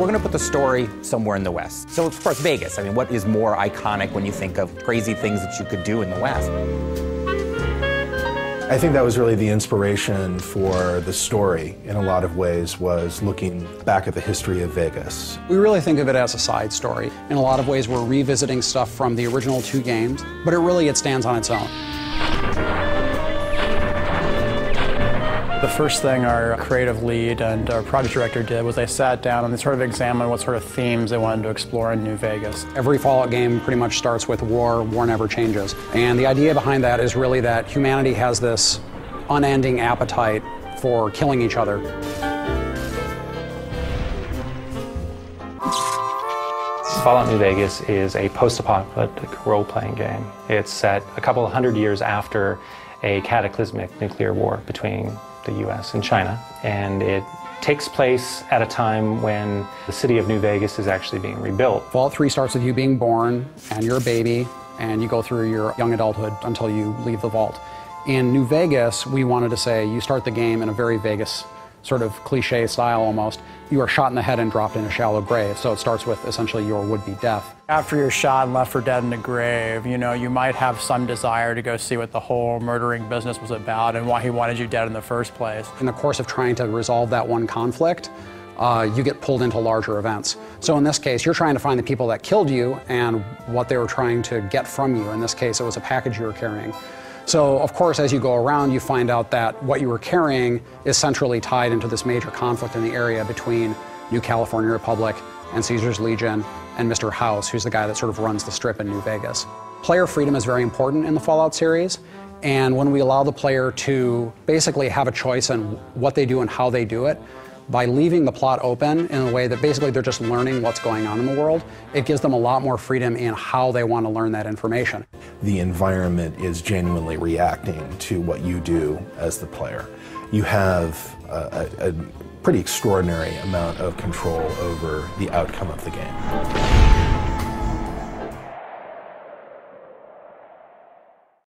we're gonna put the story somewhere in the West. So of course, Vegas. I mean, what is more iconic when you think of crazy things that you could do in the West? I think that was really the inspiration for the story in a lot of ways, was looking back at the history of Vegas. We really think of it as a side story. In a lot of ways, we're revisiting stuff from the original two games, but it stands on its own. The first thing our creative lead and our project director did was they sat down and they sort of examined what sort of themes they wanted to explore in New Vegas. Every Fallout game pretty much starts with war never changes. And the idea behind that is really that humanity has this unending appetite for killing each other. Fallout New Vegas is a post-apocalyptic role-playing game. It's set a couple hundred years after a cataclysmic nuclear war between the US and China, and it takes place at a time when the city of New Vegas is actually being rebuilt. Vault 3 starts with you being born, and you're a baby, and you go through your young adulthood until you leave the vault. In New Vegas, we wanted to say you start the game in a very Vegas sort of cliche style almost. You are shot in the head and dropped in a shallow grave, so it starts with essentially your would-be death. After you're shot and left for dead in a grave, you know, you might have some desire to go see what the whole murdering business was about and why he wanted you dead in the first place. In the course of trying to resolve that one conflict, you get pulled into larger events. So in this case, you're trying to find the people that killed you and what they were trying to get from you. In this case, it was a package you were carrying. So, of course, as you go around, you find out that what you were carrying is centrally tied into this major conflict in the area between New California Republic and Caesar's Legion and Mr. House, who's the guy that sort of runs the strip in New Vegas. Player freedom is very important in the Fallout series, and when we allow the player to basically have a choice in what they do and how they do it, by leaving the plot open in a way that basically they're just learning what's going on in the world, it gives them a lot more freedom in how they want to learn that information. The environment is genuinely reacting to what you do as the player. You have a pretty extraordinary amount of control over the outcome of the game.